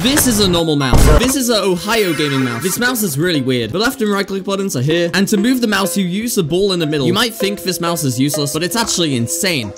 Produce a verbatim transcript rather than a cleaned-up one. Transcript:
This is a normal mouse. This is an Ohio gaming mouse. This mouse is really weird. The left and right click buttons are here, and to move the mouse you use the ball in the middle. You might think this mouse is useless, but it's actually insane.